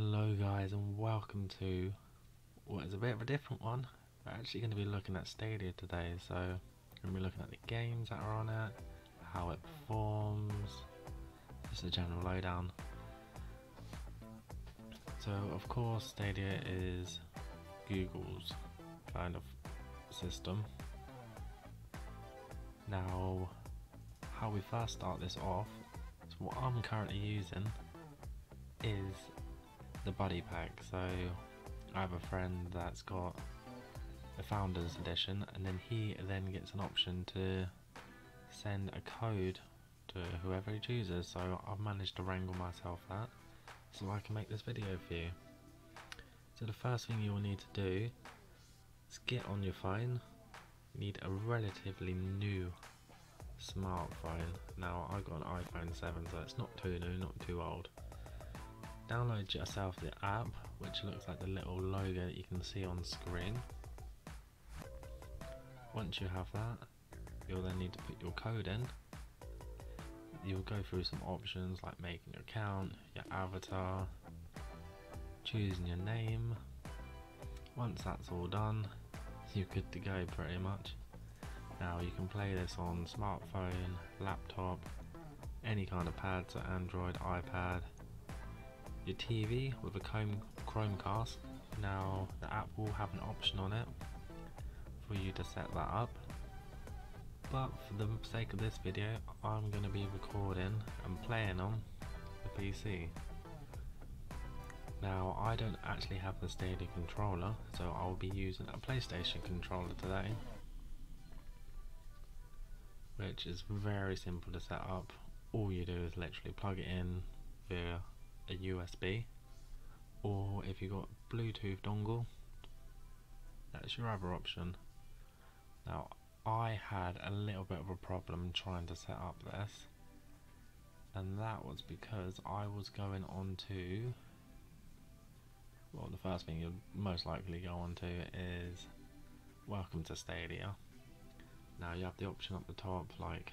Hello guys, and welcome to what is a bit of a different one. We're actually going to be looking at Stadia today, so we're going to be looking at the games that are on it, how it performs, just a general lowdown. So of course Stadia is Google's kind of system. Now how we first start this off, so what I'm currently using is the buddy pack. So I have a friend that's got the Founders Edition, and then he then gets an option to send a code to whoever he chooses, so I've managed to wrangle myself that so I can make this video for you. So the first thing you will need to do is get on your phone. You need a relatively new smartphone. Now I've got an iPhone 7, so it's not too new, not too old. Download yourself the app, which looks like the little logo that you can see on screen. Once you have that, you'll then need to put your code in. You'll go through some options like making your account, your avatar, choosing your name. Once that's all done, you're good to go pretty much. Now you can play this on smartphone, laptop, any kind of pad, so Android, iPad, your TV with a Chromecast. Now the app will have an option on it for you to set that up, but for the sake of this video I'm going to be recording and playing on the PC. Now I don't actually have the Stadia controller, so I'll be using a PlayStation controller today, which is very simple to set up. All you do is literally plug it in via a USB, or if you've got Bluetooth dongle, that's your other option. Now I had a little bit of a problem trying to set up this, and that was because I was going on to, well, the first thing you'll most likely go on to is welcome to Stadia. Now you have the option up the top like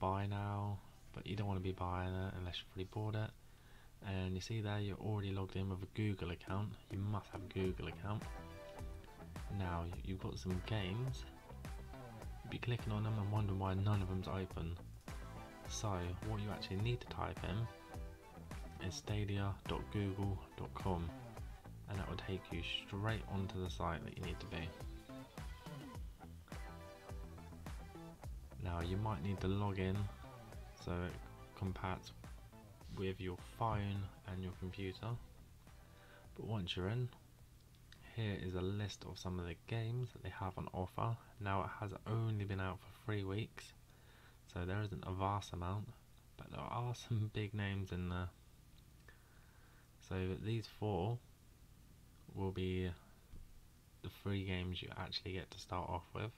buy now, but you don't want to be buying it unless you've already bought it. And you see there, you're already logged in with a Google account. You must have a Google account. Now you've got some games, you'll be clicking on them and wondering why none of them's open. So what you actually need to type in is stadia.google.com, and that will take you straight onto the site that you need to be. Now you might need to log in so it compatible with your phone and your computer, but once you're in, here is a list of some of the games that they have on offer. Now it has only been out for 3 weeks, so there isn't a vast amount, but there are some big names in there. So these four will be the three games you actually get to start off with,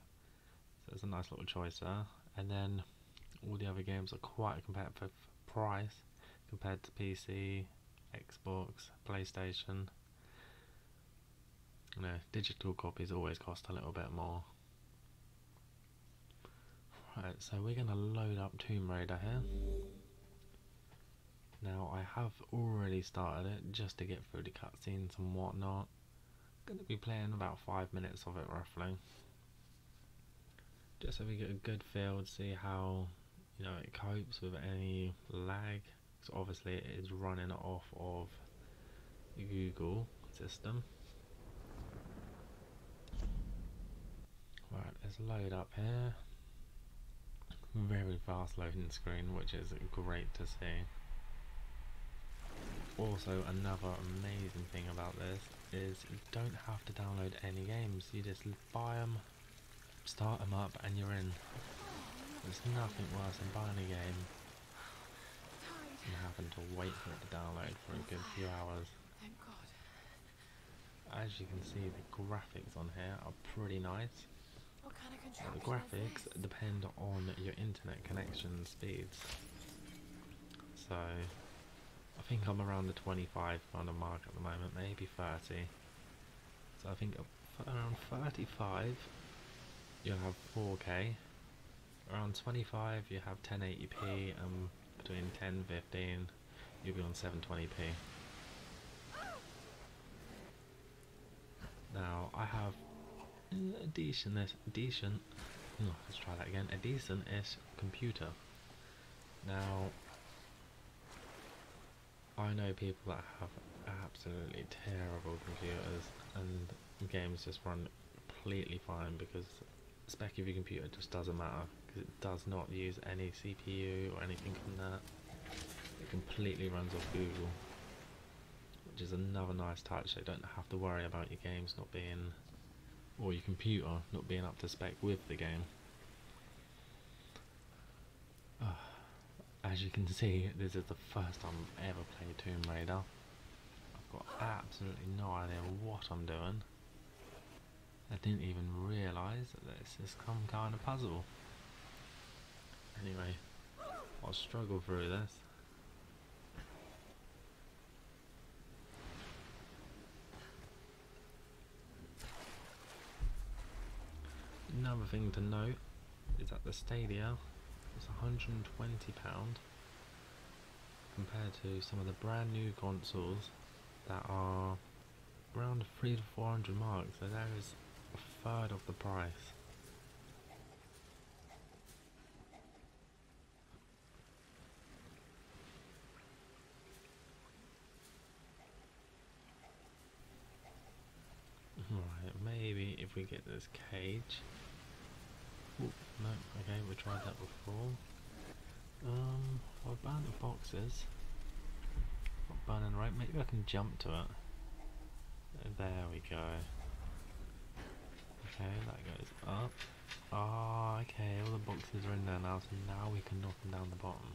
so it's a nice little choice there. And then all the other games are quite a competitive price compared to PC, Xbox, PlayStation. You know, digital copies always cost a little bit more. Right, so we're going to load up Tomb Raider here. Now I have already started it just to get through the cutscenes and whatnot. I'm going to be playing about 5 minutes of it roughly, just so we get a good feel to see how, you know, it copes with any lag. So obviously it is running off of the Google system. Right, let's load up here. Very fast loading screen, which is great to see. Also, another amazing thing about this is you don't have to download any games. You just buy them, start them up, and you're in. There's nothing worse than buying a game and having to wait for it to download for a good few hours. Thank God. As you can see, the graphics on here are pretty nice. What kind of control? The graphics depend on your internet connection speeds. So I think I'm around the 25 kind of mark at the moment, maybe 30. So I think around 35 you'll have 4K. Around 25 you have 1080p, and between 10 and 15 you'll be on 720p. Now I have a decent-ish computer. Now I know people that have absolutely terrible computers and games just run completely fine because the spec of your computer just doesn't matter, because it does not use any CPU or anything from that. It completely runs off Google, which is another nice touch. So you don't have to worry about your games not being, or your computer not being up to spec with the game. As you can see, this is the first time I've ever played Tomb Raider. I've got absolutely no idea what I'm doing. I didn't even realise that this is some kind of puzzle. Anyway, I'll struggle through this. Another thing to note is that the Stadia is £120 compared to some of the brand new consoles that are around 300 to 400 mark, so there is a third of the price. Right, maybe if we get this cage. Ooh, no, okay, we tried that before. What about the boxes? Not burning right, maybe I can jump to it. There we go. Okay, that goes up. Ah, oh, okay, all the boxes are in there now, so now we can knock them down the bottom.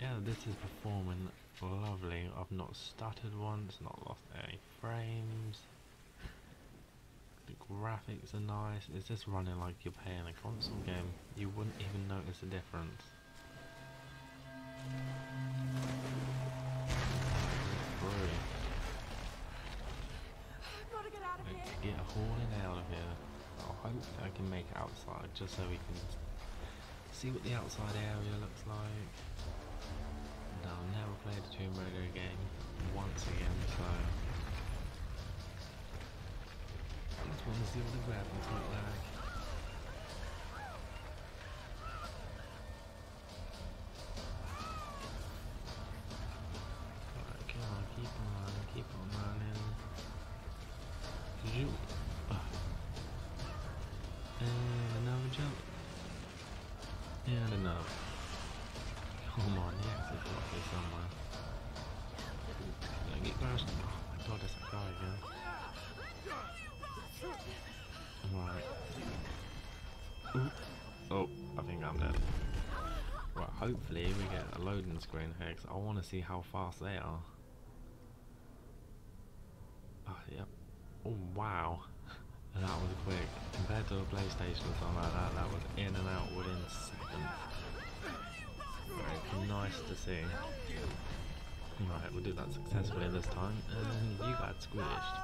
Yeah, this is performing lovely. I've not stuttered once, not lost any frames. The graphics are nice. It's just running like you're playing a console game. You wouldn't even notice the difference. Gotta get out of here. Get hauling out of here. I hope I can make it outside just so we can see what the outside area looks like. And I'll never play the Tomb Raider game once again, so I want to see what the graphics look like. Alright, come on, keep on running. Zoop! And another jump. And another. Come on, yes, it's up here somewhere. Don't get crashed. Oh my god, that's a guy again. Right. Ooh. Oh, I think I'm dead. Right, hopefully we get a loading screen here, because I want to see how fast they are. Oh, yep. Oh, wow. That was quick. Compared to a PlayStation or something like that, that was in and out within seconds. Very nice to see. Right, we'll do that successfully this time, and you got squished.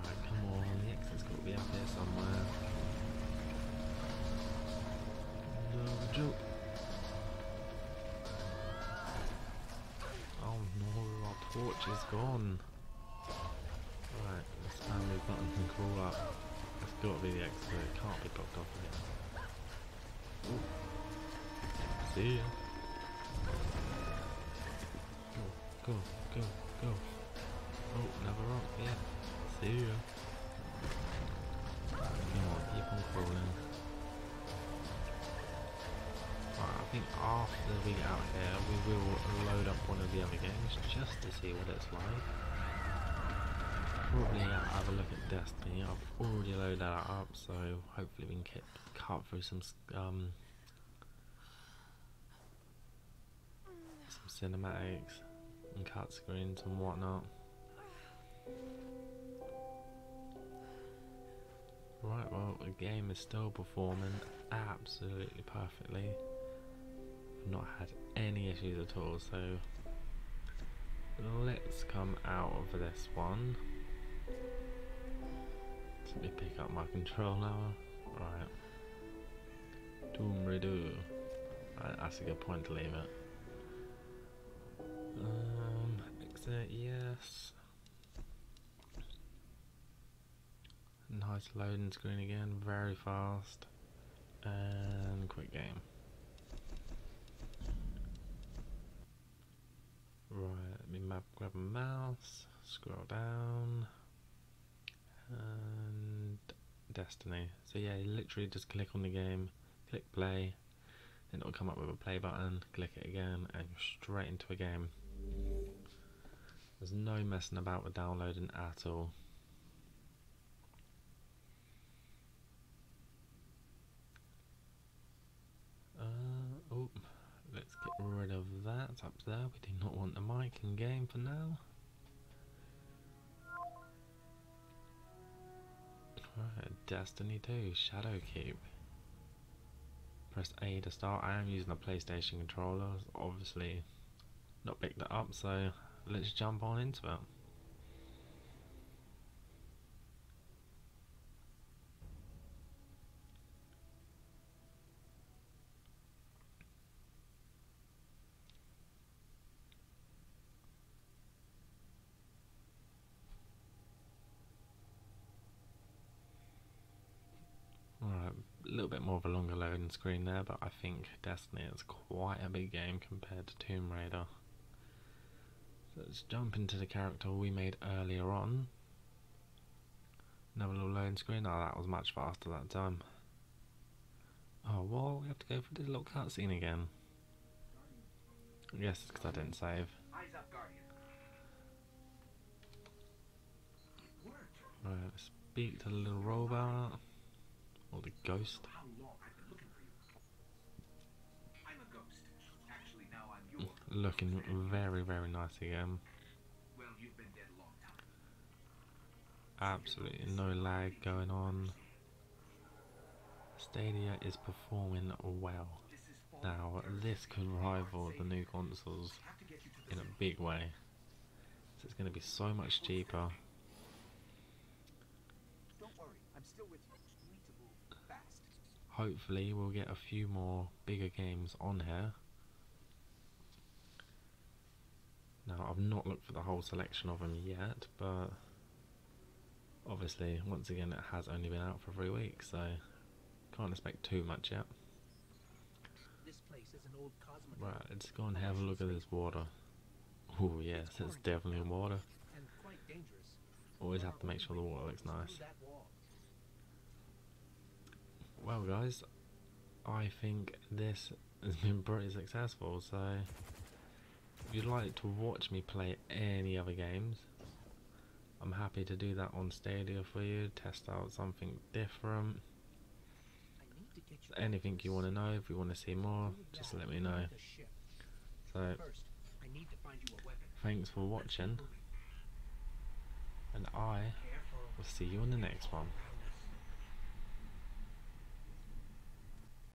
Alright, come on, the exit's got to be up here somewhere. No joke. Oh no, our torch is gone. Alright, let's spam these buttons and crawl up. It's got to be the exit, it can't be blocked off yet. Ooh. See ya. Go, go, go, go. Oh, another rock, yeah. See ya. Come on, keep on crawling. Alright, I think after we get out here, we will load up one of the other games just to see what it's like. Probably have a look at Destiny. I've already loaded that up, so hopefully we can cut through some cinematics and cut screens and whatnot. Right, well, the game is still performing absolutely perfectly. I've not had any issues at all, so let's come out of this one. Let me pick up my controller. Right. Tomb Raider. Right, that's a good point to leave it. Ethernet, yes. Nice loading screen again, very fast. And quick game. Right, let me grab a mouse, scroll down, and Destiny. So yeah, you literally just click on the game, click play, and it'll come up with a play button, click it again, and you're straight into a game. There's no messing about with downloading at all. Let's get rid of that up there. We do not want the mic in game for now. Right, Destiny 2, Shadowkeep. Press A to start. I am using a PlayStation controller. Obviously, not picked it up, so let's jump on into it. A little bit more of a longer loading screen there, but I think Destiny is quite a big game compared to Tomb Raider. So let's jump into the character we made earlier on. Another little loading screen. Oh, that was much faster that time. Oh, well, we have to go for this little cutscene again. Yes, it's because I didn't save. Right, let's speak to the little robot. Or the ghost. How long I've been looking for you. I'm a ghost. Actually, now I'm your ghost. Looking very, very nice again. Well, you've been dead a long time. Absolutely no lag going on. Stadia is performing well. Now, this could rival the new consoles in a big way. So it's going to be so much cheaper. Don't worry, I'm still with you. Hopefully we'll get a few more bigger games on here. Now, I've not looked for the whole selection of them yet, but obviously, once again, it has only been out for 3 weeks, so can't expect too much yet. This place is an old cosmodrome. Right, let's go and have a look at this water. Oh yes, it's definitely water. And quite dangerous. Always have to make sure the water looks nice. Well guys, I think this has been pretty successful, so if you'd like to watch me play any other games, I'm happy to do that on Stadia for you, test out something different, anything you want to know. If you want to see more, just let me know. So, thanks for watching, and I will see you in the next one.